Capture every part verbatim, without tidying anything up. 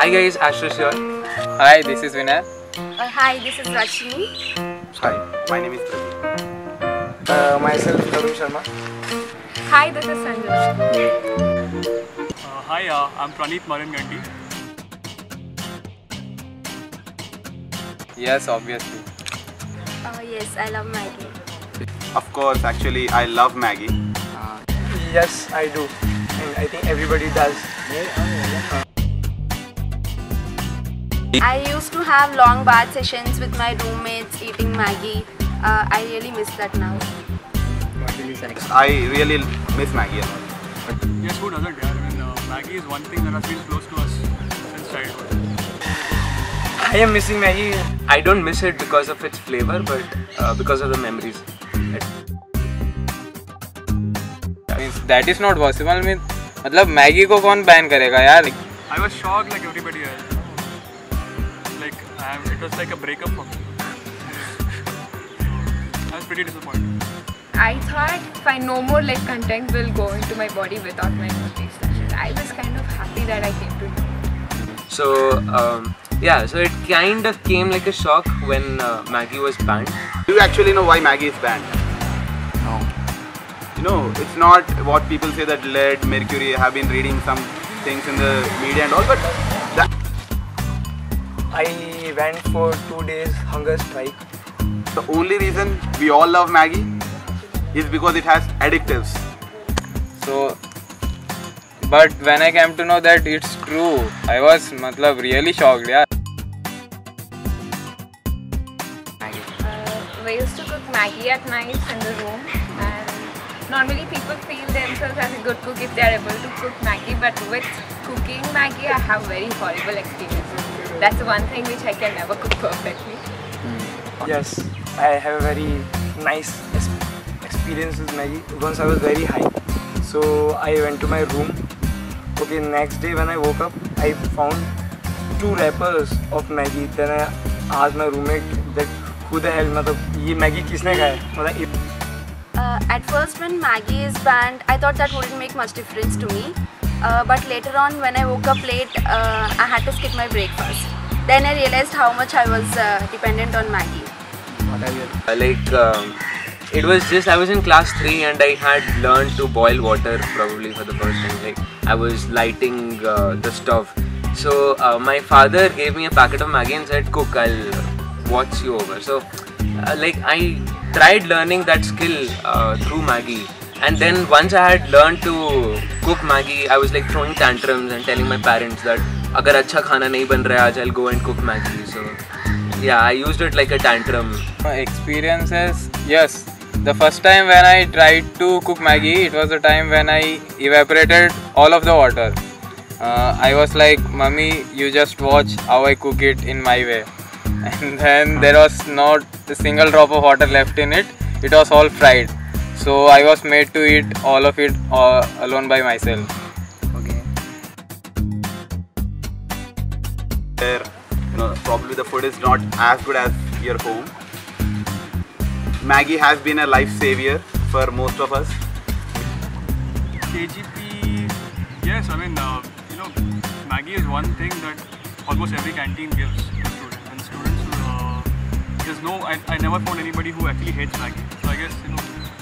Hi guys, Aashrish here. Hi, this is Vinay. Uh, hi, this is Rachini. Hi, my name is Pranit. Uh, myself, Vini Sharma. Hi, this is Sanjush. Uh, hi, uh, I'm Pranit Maren Gandhi. Yes, obviously. Uh, yes, I love Maggi. Of course, actually, I love Maggi. Uh, yes, I do. And I think everybody does. Uh, I used to have long bath sessions with my roommates eating Maggi. Uh, I really miss that now. I really miss Maggi. Yes, who doesn't? I mean, uh, Maggi is one thing that has been close to us since childhood. I am missing Maggi. I don't miss it because of its flavor, but uh, because of the memories. I mean, that is not possible. I mean, मतलब Maggi को कौन ban करेगा यार? I was shocked like everybody else. Like, um, it was like a breakup for me. I was pretty disappointed. I thought if I no more like content will go into my body without my extension. I was kind of happy that I came to know. So, um, yeah, so it kind of came like a shock when uh, Maggi was banned. Do you actually know why Maggi is banned? No. You know, it's not what people say that lead, mercury, have been reading some things in the media and all, but that. I went for two days hunger strike. The only reason we all love Maggi is because it has additives. So, but when I came to know that it's true, I was matlab really shocked. Yeah. Uh, we used to cook Maggi at night in the room, and normally people feel themselves as a good cook if they are able to cook Maggi, but with cooking Maggi I have very horrible experiences. That's the one thing which I can never cook perfectly. Mm. Yes, I have a very nice experience with Maggi. Once I was very high, so I went to my room. Okay, next day when I woke up, I found two wrappers of Maggi. Then I asked my roommate that who the hell, matlab ye Maggi kisne khaya? Matlab it. Uh, at first when Maggi is banned, I thought that wouldn't make much difference to me. Uh, but later on, when I woke up late, uh, I had to skip my breakfast. Then I realized how much I was uh, dependent on Maggi. Uh, like, um, it was just, I was in class three and I had learned to boil water probably for the first time. Like, I was lighting uh, the stove. So, uh, my father gave me a packet of Maggi and said, cook, I'll watch you over. So, uh, like, I tried learning that skill uh, through Maggi. And then once I had learned to cook Maggi, I was like throwing tantrums and telling my parents that agar acha khana nahi ban raha aaj, I'll go and cook Maggi. So yeah, I used it like a tantrum. My experiences, yes. The first time when I tried to cook Maggi, it was the time when I evaporated all of the water. Uh, I was like, Mummy, you just watch how I cook it in my way. And then there was not a single drop of water left in it. It was all fried. So I was made to eat all of it uh, alone by myself. Okay. There, you know, probably the food is not as good as your home. Maggi has been a life savior for most of us. K G P, yes, I mean, uh, you know, Maggi is one thing that almost every canteen gives to students. And students, uh, there's no, I, I never found anybody who actually hates Maggi. So I guess, you know,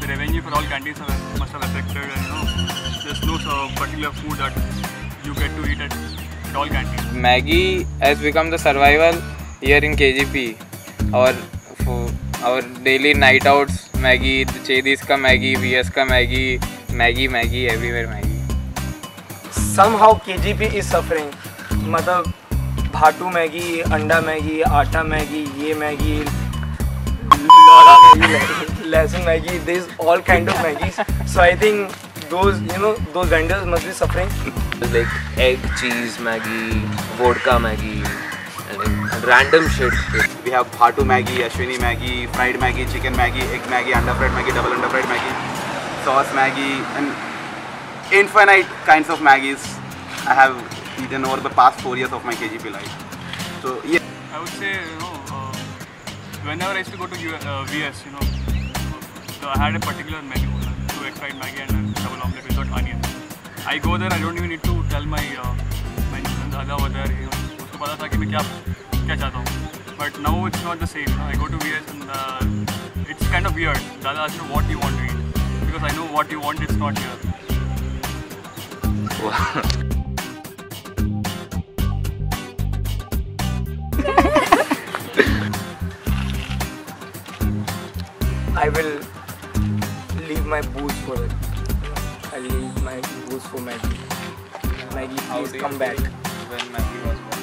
the revenue for all canteens must have affected, and you know, there's no particular food that you get to eat at, at all canteens. Maggi has become the survival here in K G P. Our for our daily night outs, Maggi, Chedis ka Maggi, V S ka Maggi, Maggi, Maggi, everywhere Maggi. Somehow K G P is suffering. Matlab bhatu Maggi, anda Maggi, aata Maggi, ye Maggi, lora Maggi. Lesson Maggi, there's all kind of Maggis. So I think those, you know, those vendors must be suffering. Like egg, cheese, Maggi, vodka Maggi, and random shit. We have Bhatu Maggi, Ashwini Maggi, fried Maggi, chicken Maggi, egg Maggi, under fried Maggi, double under fried Maggi, sauce Maggi, and infinite kinds of Maggis I have eaten over the past four years of my K G P life. So yeah. I would say, you know, uh, whenever I used to go to uh, V S, you know, so I had a particular menu, like two egg fried Maggi and a double omelette without onion. I go there, I don't even need to tell my uh, menus and the other over there, you know, को पता था कि मैं क्या क्या चाहता हूँ. But now it's not the same. I go to VS and it's kind of weird. दादा asked what you want to eat because I know what you want it's not here. I will leave my booze for it. I'll leave my booze for Maggi. Maggi, please come back. When Maggi was born,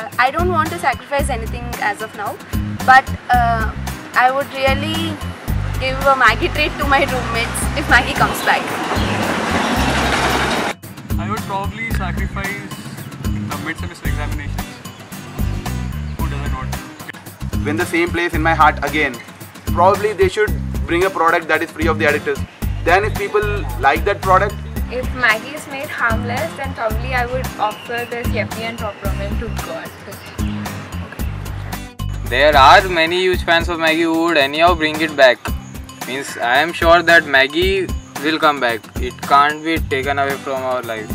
uh, I don't want to sacrifice anything as of now, but uh, I would really give a Maggi treat to my roommates if Maggi comes back. I would probably sacrifice the mid-semester examinations. Win the same place in my heart again. Probably they should bring a product that is free of the additives. Then if people like that product. If Maggi is made harmless, then probably I would offer this yippie and peppermint to God. There are many huge fans of Maggi who would anyhow bring it back. Means I am sure that Maggi will come back. It can't be taken away from our lives.